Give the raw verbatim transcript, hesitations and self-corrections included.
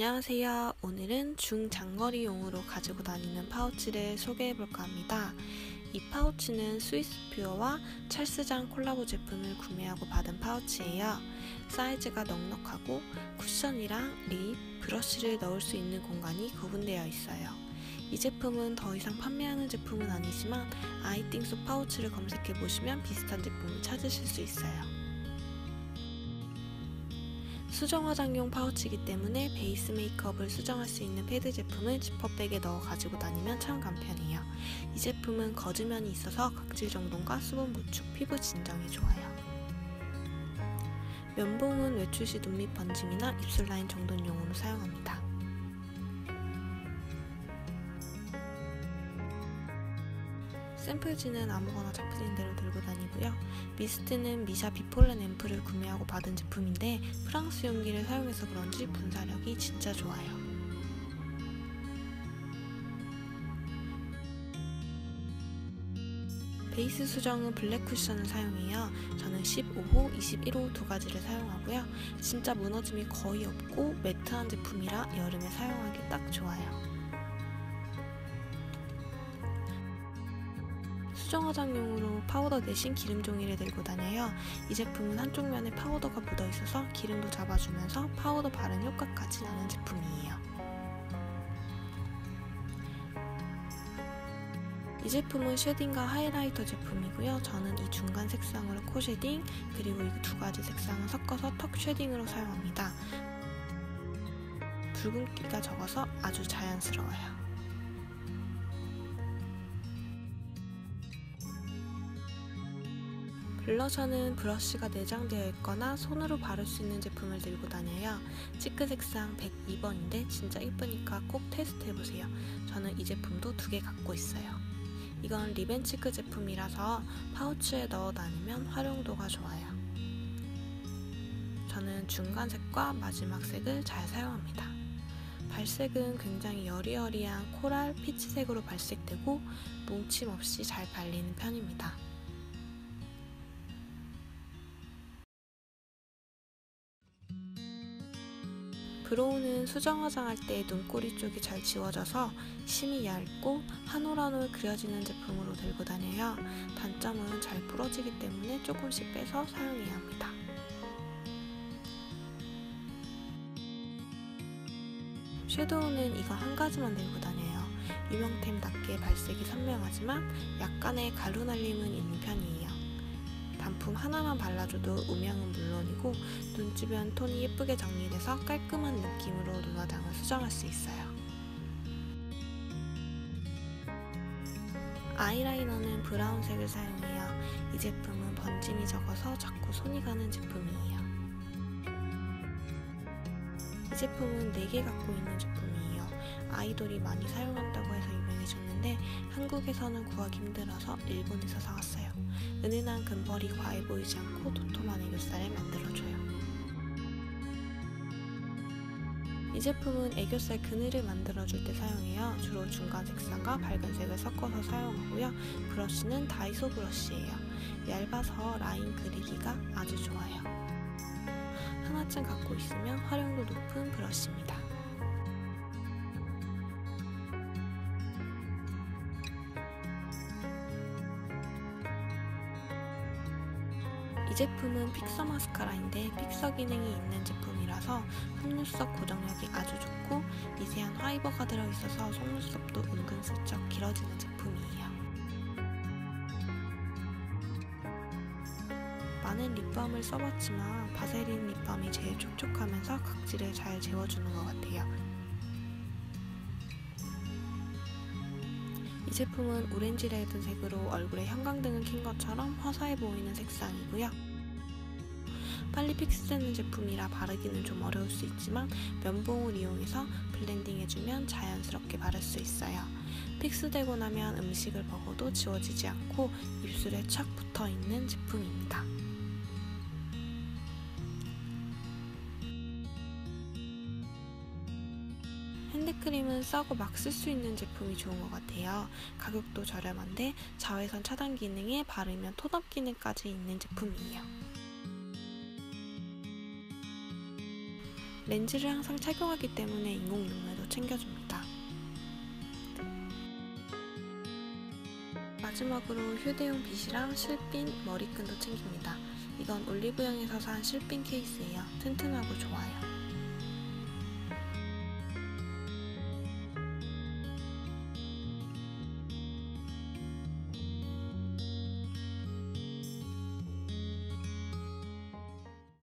안녕하세요. 오늘은 중장거리용으로 가지고 다니는 파우치를 소개해볼까 합니다. 이 파우치는 스위스 퓨어와 찰스장 콜라보 제품을 구매하고 받은 파우치예요. 사이즈가 넉넉하고 쿠션이랑 립, 브러쉬를 넣을 수 있는 공간이 구분되어 있어요. 이 제품은 더 이상 판매하는 제품은 아니지만 아이띵소 파우치를 검색해보시면 비슷한 제품을 찾으실 수 있어요. 수정 화장용 파우치이기 때문에 베이스 메이크업을 수정할 수 있는 패드 제품을 지퍼백에 넣어 가지고 다니면 참 간편해요. 이 제품은 거즈면이 있어서 각질 정돈과 수분 보충, 피부 진정에 좋아요. 면봉은 외출 시 눈밑 번짐이나 입술 라인 정돈용으로 사용합니다. 샘플지는 아무거나 잡히는 대로 들고 다니고요. 미스트는 미샤 비폴렌 앰플을 구매하고 받은 제품인데 프랑스 용기를 사용해서 그런지 분사력이 진짜 좋아요. 베이스 수정은 블랙 쿠션을 사용해요. 저는 십오 호, 이십일 호 두 가지를 사용하고요. 진짜 무너짐이 거의 없고 매트한 제품이라 여름에 사용하기 딱 좋아요. 수정 화장용으로 파우더 대신 기름 종이를 들고 다녀요. 이 제품은 한쪽 면에 파우더가 묻어있어서 기름도 잡아주면서 파우더 바른 효과까지 나는 제품이에요. 이 제품은 쉐딩과 하이라이터 제품이고요. 저는 이 중간 색상으로 코 쉐딩, 그리고 이 두 가지 색상을 섞어서 턱 쉐딩으로 사용합니다. 붉은기가 적어서 아주 자연스러워요. 블러셔는 브러쉬가 내장되어 있거나 손으로 바를 수 있는 제품을 들고 다녀요. 치크 색상 백이 번인데 진짜 예쁘니까 꼭 테스트해보세요. 저는 이 제품도 두 개 갖고 있어요. 이건 리벤치크 제품이라서 파우치에 넣어 다니면 활용도가 좋아요. 저는 중간색과 마지막 색을 잘 사용합니다. 발색은 굉장히 여리여리한 코랄, 피치색으로 발색되고 뭉침 없이 잘 발리는 편입니다. 브로우는 수정 화장할 때 눈꼬리 쪽이 잘 지워져서 심이 얇고 한 올 한 올 그려지는 제품으로 들고 다녀요. 단점은 잘 부러지기 때문에 조금씩 빼서 사용해야 합니다. 섀도우는 이거 한 가지만 들고 다녀요. 유명템답게 발색이 선명하지만 약간의 가루날림은 있는 편이에요. 단품 하나만 발라줘도 음영은 물론이고 눈 주변 톤이 예쁘게 정리돼서 깔끔한 느낌으로 눈화장을 수정할 수 있어요. 아이라이너는 브라운색을 사용해요. 이 제품은 번짐이 적어서 자꾸 손이 가는 제품이에요. 이 제품은 네 개 갖고 있는 제품이에요. 아이돌이 많이 사용한다고 해서 유명해졌는데 한국에서는 구하기 힘들어서 일본에서 사왔어요. 은은한 금벌이 과해 보이지 않고 도톰한 애교살을 만들어줘요. 이 제품은 애교살 그늘을 만들어줄 때 사용해요. 주로 중간 색상과 밝은 색을 섞어서 사용하고요. 브러쉬는 다이소 브러쉬예요. 얇아서 라인 그리기가 아주 좋아요. 하나쯤 갖고 있으면 활용도 높은 브러쉬입니다. 이 제품은 픽서 마스카라인데 픽서 기능이 있는 제품이라서 속눈썹 고정력이 아주 좋고 미세한 파이버가 들어있어서 속눈썹도 은근슬쩍 길어지는 제품이에요. 많은 립밤을 써봤지만 바세린 립밤이 제일 촉촉하면서 각질을 잘 재워주는 것 같아요. 이 제품은 오렌지 레드 색으로 얼굴에 형광등을 킨 것처럼 화사해 보이는 색상이고요. 빨리 픽스되는 제품이라 바르기는 좀 어려울 수 있지만 면봉을 이용해서 블렌딩해주면 자연스럽게 바를 수 있어요. 픽스되고 나면 음식을 먹어도 지워지지 않고 입술에 착 붙어있는 제품입니다. 핸드크림은 싸고 막 쓸 수 있는 제품이 좋은 것 같아요. 가격도 저렴한데 자외선 차단 기능에 바르면 톤업 기능까지 있는 제품이에요. 렌즈를 항상 착용하기 때문에 인공 눈매도 챙겨줍니다. 마지막으로 휴대용 빗이랑 실핀, 머리끈도 챙깁니다. 이건 올리브영에서 산 실핀 케이스예요. 튼튼하고 좋아요.